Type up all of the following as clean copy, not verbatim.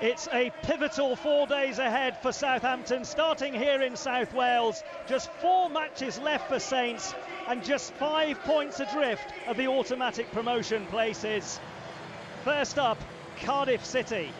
It's a pivotal 4 days ahead for Southampton, starting here in South Wales. Just 4 matches left for Saints and just 5 points adrift of the automatic promotion places. First up, Cardiff City.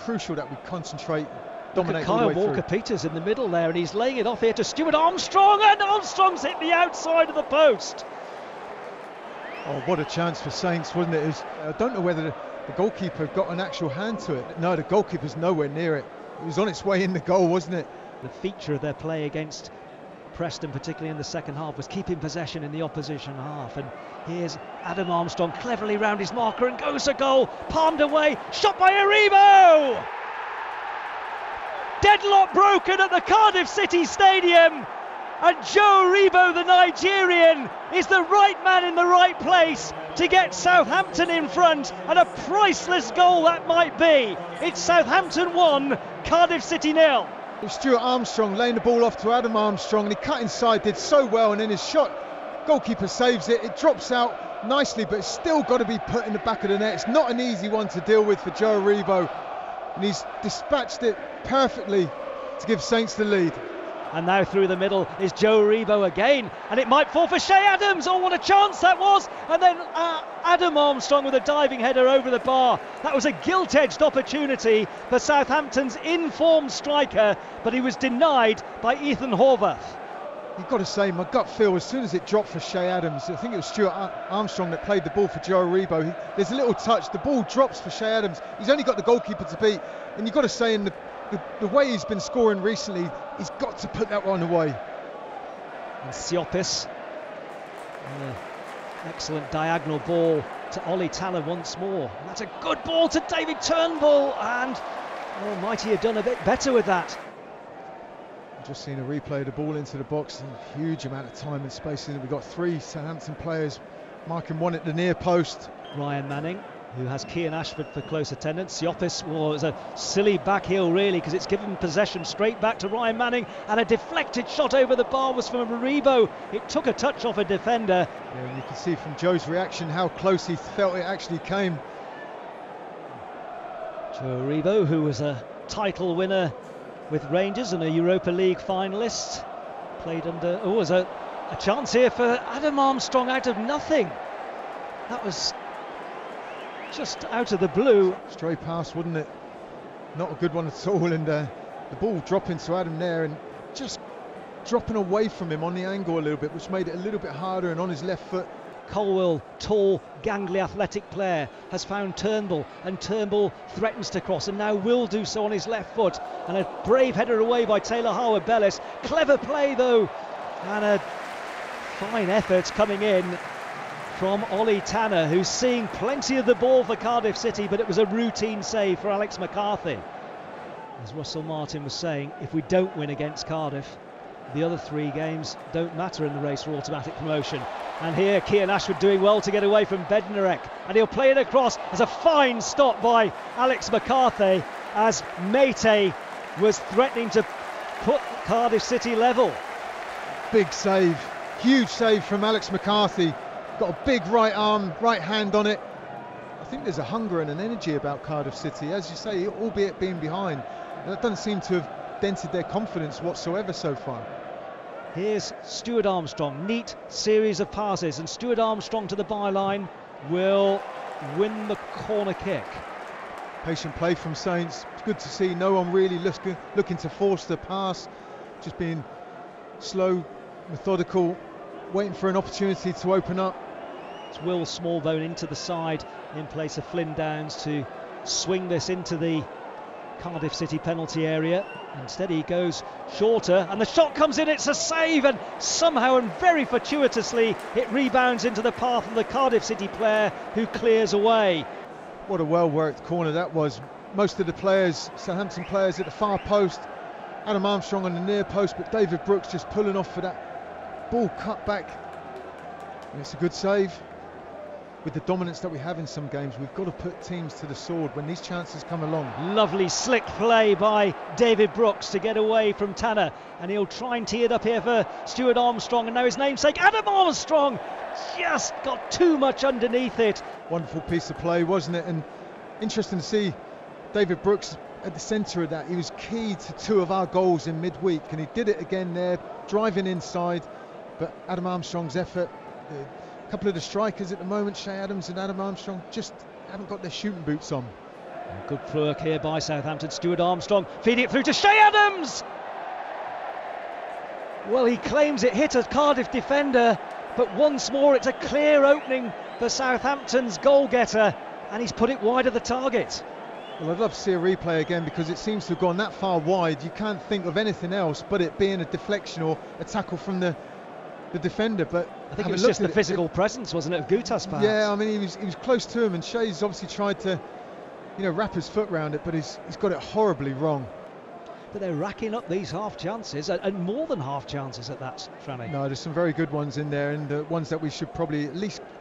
Crucial that we concentrate. Dominate. Kyle Walker-Peters in the middle there, and he's laying it off here to Stuart Armstrong, and Armstrong's hit the outside of the post. Oh, what a chance for Saints, wasn't it? I don't know whether the goalkeeper got an actual hand to it. No, the goalkeeper's nowhere near it. It was on its way in the goal, wasn't it? The feature of their play against Preston, particularly in the second half, was keeping possession in the opposition half. And here's Adam Armstrong cleverly round his marker and goes to goal, palmed away, shot by Aribo! Deadlock broken at the Cardiff City Stadium, and Joe Rebo, the Nigerian, is the right man in the right place to get Southampton in front, and a priceless goal that might be. It's Southampton 1, Cardiff City 0. Stuart Armstrong laying the ball off to Adam Armstrong, and he cut inside, did so well, and in his shot, goalkeeper saves it. It drops out nicely, but it's still got to be put in the back of the net. It's not an easy one to deal with for Joe Rebo, and he's dispatched it perfectly to give Saints the lead. And now through the middle is Joe Rebo again, and it might fall for Shea Adams. Oh, what a chance that was. And then Adam Armstrong with a diving header over the bar. That was a gilt-edged opportunity for Southampton's in-form striker, but he was denied by Ethan Horvath. You've got to say, my gut feel, as soon as it dropped for Shea Adams, I think it was Stuart Armstrong that played the ball for Joe Rebo. There's a little touch, the ball drops for Shea Adams. He's only got the goalkeeper to beat, and you've got to say, in the way he's been scoring recently, he's got to put that one away. And Siopis, an excellent diagonal ball to Ollie Tanner once more. And that's a good ball to David Turnbull, and oh, might he have done a bit better with that. Just seen a replay of the ball into the box, and a huge amount of time and space in it. We've got 3 Southampton players marking one at the near post. Ryan Manning, who has Kian Ashford for close attendance. Siopis was a silly back heel, really, because it's given possession straight back to Ryan Manning, and a deflected shot over the bar was from Aribo. It took a touch off a defender. Yeah, and you can see from Joe's reaction how close he felt it actually came. Joe Aribo, who was a title winner with Rangers and a Europa League finalist, played under... Oh, there's a chance here for Adam Armstrong out of nothing. That was... just out of the blue. Stray pass, wouldn't it? Not a good one at all, and the ball dropping to Adam there, and just dropping away from him on the angle a little bit, which made it a little bit harder, and on his left foot. Colwell, tall, gangly, athletic player, has found Turnbull, and Turnbull threatens to cross, and now will do so on his left foot, and a brave header away by Taylor Harwood-Bellis. Clever play though, and a fine effort coming in from Ollie Tanner, who's seeing plenty of the ball for Cardiff City, but it was a routine save for Alex McCarthy. As Russell Martin was saying, if we don't win against Cardiff, the other 3 games don't matter in the race for automatic promotion. And here Kian Ashwood doing well to get away from Bednarek, and he'll play it across. As a fine stop by Alex McCarthy, as Mate was threatening to put Cardiff City level. Big save, huge save from Alex McCarthy. Got a big right arm, right hand on it. I think there's a hunger and an energy about Cardiff City, as you say, albeit being behind. That doesn't seem to have dented their confidence whatsoever so far. Here's Stuart Armstrong, neat series of passes, and Stuart Armstrong to the byline will win the corner kick. Patient play from Saints. It's good to see no one really looking to force the pass, just being slow, methodical, waiting for an opportunity to open up. It's Will Smallbone into the side in place of Flynn Downs to swing this into the Cardiff City penalty area. Instead he goes shorter, and the shot comes in. It's a save, and somehow and very fortuitously it rebounds into the path of the Cardiff City player, who clears away. What a well-worked corner that was. Most of the players, Southampton players, at the far post. Adam Armstrong on the near post, but David Brooks just pulling off for that ball cut back, and it's a good save. With the dominance that we have in some games, we've got to put teams to the sword when these chances come along. Lovely slick play by David Brooks to get away from Tanner, and he'll try and tee it up here for Stuart Armstrong, and now his namesake Adam Armstrong just got too much underneath it. Wonderful piece of play, wasn't it? And Interesting to see David Brooks at the centre of that. He was key to two of our goals in midweek, and he did it again there, driving inside. But Adam Armstrong's effort, a couple of the strikers at the moment, Shea Adams and Adam Armstrong, just haven't got their shooting boots on. And good work here by Southampton. Stuart Armstrong feeding it through to Shea Adams. Well, he claims it hit a Cardiff defender, but once more it's a clear opening for Southampton's goal-getter, and he's put it wide of the target. Well, I'd love to see a replay again, because it seems to have gone that far wide. You can't think of anything else but it being a deflection or a tackle from the defender. But I think it was just the physical presence, wasn't it, of Goutas, perhaps? Yeah, I mean, he was close to him, and Shea's obviously tried to, you know, wrap his foot round it, but he's got it horribly wrong. But they're racking up these half chances, and more than half chances at that, Franny. No, there's some very good ones in there, and the ones that we should probably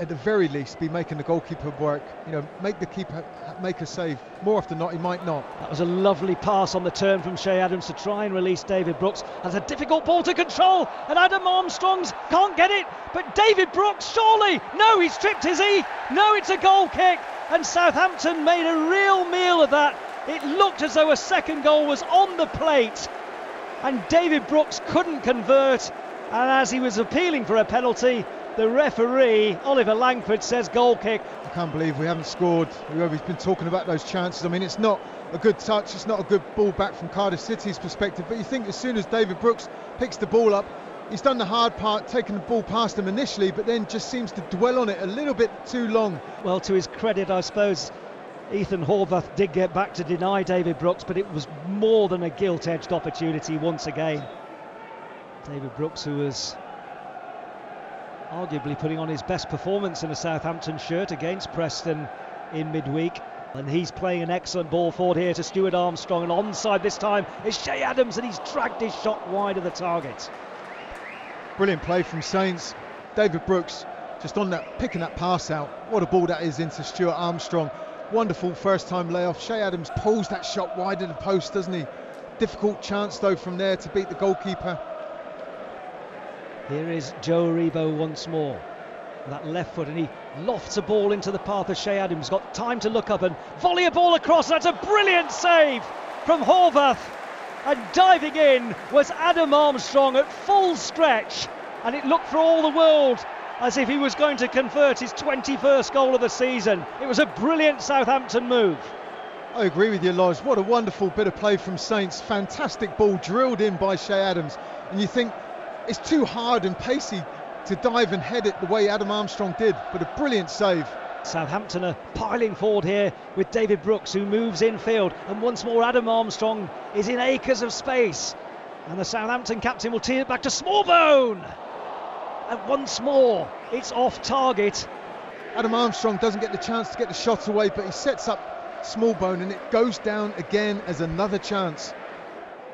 at the very least be making the goalkeeper work, you know, make the keeper make a save. More often than not, he might not. That was a lovely pass on the turn from Shea Adams to try and release David Brooks. That's a difficult ball to control, and Adam Armstrong's can't get it, but David Brooks, surely, no, he's tripped his heath. No, it's a goal kick, and Southampton made a real meal of that. It looked as though a second goal was on the plate, and David Brooks couldn't convert, and as he was appealing for a penalty, the referee, Oliver Langford, says goal kick. I can't believe we haven't scored. We've been talking about those chances. I mean, it's not a good touch, it's not a good ball back from Cardiff City's perspective, but you think as soon as David Brooks picks the ball up, he's done the hard part, taking the ball past him initially, but then just seems to dwell on it a little bit too long. Well, to his credit, I suppose, Ethan Horvath did get back to deny David Brooks, but it was more than a gilt-edged opportunity once again. David Brooks, who was arguably putting on his best performance in a Southampton shirt against Preston in midweek, and he's playing an excellent ball forward here to Stuart Armstrong, and onside this time is Shea Adams, and he's dragged his shot wide of the target. Brilliant play from Saints. David Brooks just on that, picking that pass out. What a ball that is into Stuart Armstrong. Wonderful first time layoff. Shea Adams pulls that shot wide of the post, doesn't he? Difficult chance though from there to beat the goalkeeper. Here is Joe Rebo once more. That left foot, and he lofts a ball into the path of Shea Adams. Got time to look up and volley a ball across. That's a brilliant save from Horvath. And diving in was Adam Armstrong at full stretch. And it looked for all the world as if he was going to convert his 21st goal of the season. It was a brilliant Southampton move. I agree with you, Lodge. What a wonderful bit of play from Saints. Fantastic ball drilled in by Shea Adams. And you think it's too hard and pacey to dive and head it the way Adam Armstrong did, but a brilliant save. Southampton are piling forward here with David Brooks, who moves infield. And once more, Adam Armstrong is in acres of space. And the Southampton captain will tee it back to Smallbone. And once more, it's off target. Adam Armstrong doesn't get the chance to get the shot away, but he sets up Smallbone, and it goes down again as another chance.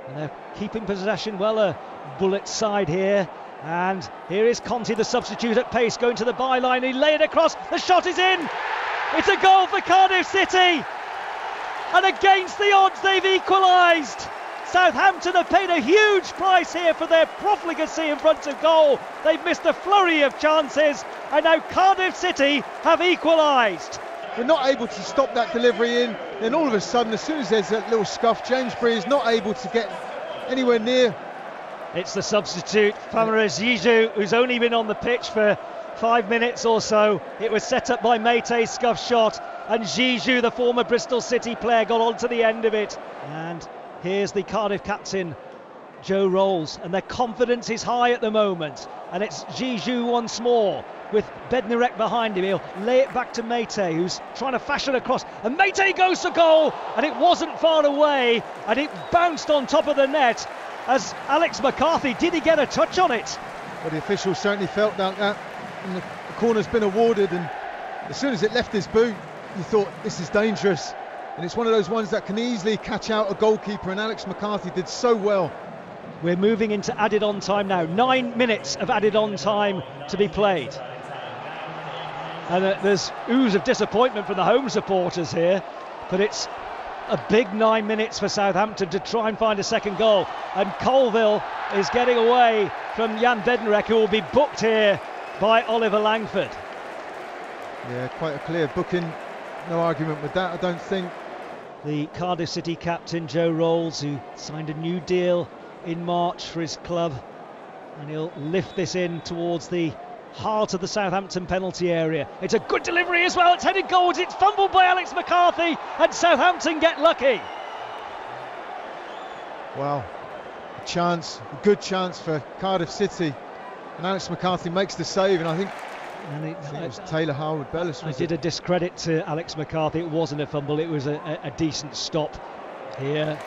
And they're keeping possession well, a bullet side here. And here is Conte, the substitute at pace, going to the byline. He laid across, the shot is in. It's a goal for Cardiff City. And against the odds, they've equalised. Southampton have paid a huge price here for their profligacy in front of goal. They've missed a flurry of chances, and now Cardiff City have equalised. We're not able to stop that delivery in, then all of a sudden, as soon as there's that little scuff, Jamesbury is not able to get anywhere near. It's the substitute, Famara Jizu, who's only been on the pitch for 5 minutes or so. It was set up by Mate's scuff shot, and Jizu, the former Bristol City player, got onto the end of it. And here's the Cardiff captain, Joe Rolls, and their confidence is high at the moment. And it's Jizu once more, with Bednarek behind him. He'll lay it back to Mate, who's trying to fashion across. And Mate goes for goal, and it wasn't far away, and it bounced on top of the net. As Alex McCarthy, did he get a touch on it? Well, the official certainly felt that, and the corner's been awarded, and as soon as it left his boot, you thought, this is dangerous. And it's one of those ones that can easily catch out a goalkeeper, and Alex McCarthy did so well. We're moving into added-on time now. 9 minutes of added-on time to be played. And there's ooze of disappointment from the home supporters here, but it's a big 9 minutes for Southampton to try and find a second goal. And Colville is getting away from Jan Bednarek, who will be booked here by Oliver Langford. Yeah, quite a clear booking no argument with that, I don't think. The Cardiff City captain, Joe Rolls, who signed a new deal in March for his club, and he'll lift this in towards the heart of the Southampton penalty area. It's a good delivery as well, it's headed goals, it's fumbled by Alex McCarthy, and Southampton get lucky. Well, a chance, a good chance for Cardiff City, and Alex McCarthy makes the save, and I think it was Taylor Harwood-Bellis. I did a discredit to Alex McCarthy, it wasn't a fumble, it was a decent stop. Here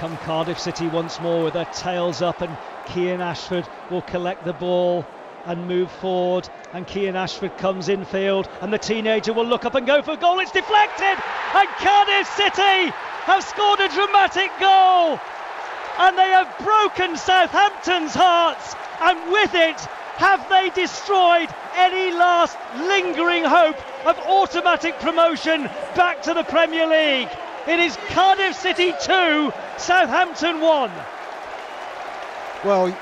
come Cardiff City once more with their tails up, and Kian Ashford will collect the ball and move forward, and Kian Ashford comes infield, and the teenager will look up and go for a goal. It's deflected, and Cardiff City have scored a dramatic goal, and they have broken Southampton's hearts, and with it have they destroyed any last lingering hope of automatic promotion back to the Premier League. It is Cardiff City 2, Southampton 1. Well,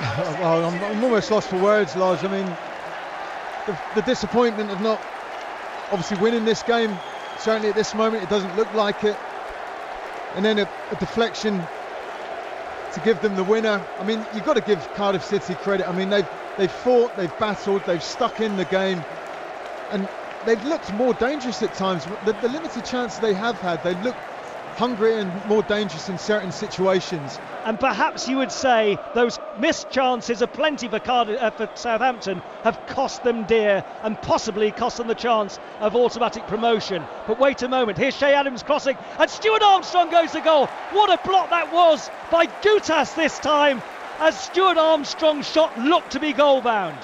I'm almost lost for words, Lars. I mean, the disappointment of not obviously winning this game, certainly at this moment, it doesn't look like it. And then a deflection to give them the winner. I mean, you've got to give Cardiff City credit. I mean, they've fought, they've battled, they've stuck in the game, and they've looked more dangerous at times. The limited chance they have had, they look hungry and more dangerous in certain situations. And perhaps you would say those missed chances of plenty for Southampton have cost them dear, and possibly cost them the chance of automatic promotion. But wait a moment, here's Shea Adams crossing, and Stuart Armstrong goes to goal. What a block that was by Goutas this time, as Stuart Armstrong's shot looked to be goal-bound.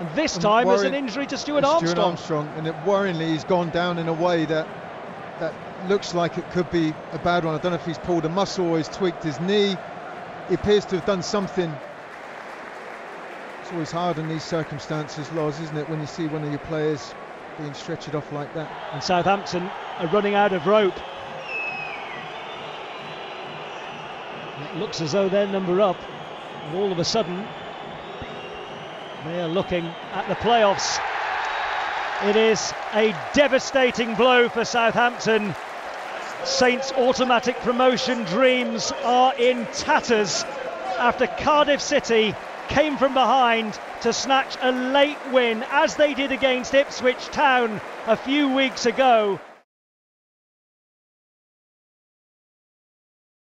And this time there's an injury to Stuart Armstrong, and worryingly he's gone down in a way that looks like it could be a bad one. I don't know if he's pulled a muscle or he's tweaked his knee. He appears to have done something. It's always hard in these circumstances, Lars, isn't it, when you see one of your players being stretched off like that. And Southampton are running out of rope. It looks as though they're number up, and all of a sudden they are looking at the playoffs. It is a devastating blow for Southampton. Saints' automatic promotion dreams are in tatters after Cardiff City came from behind to snatch a late win, as they did against Ipswich Town a few weeks ago.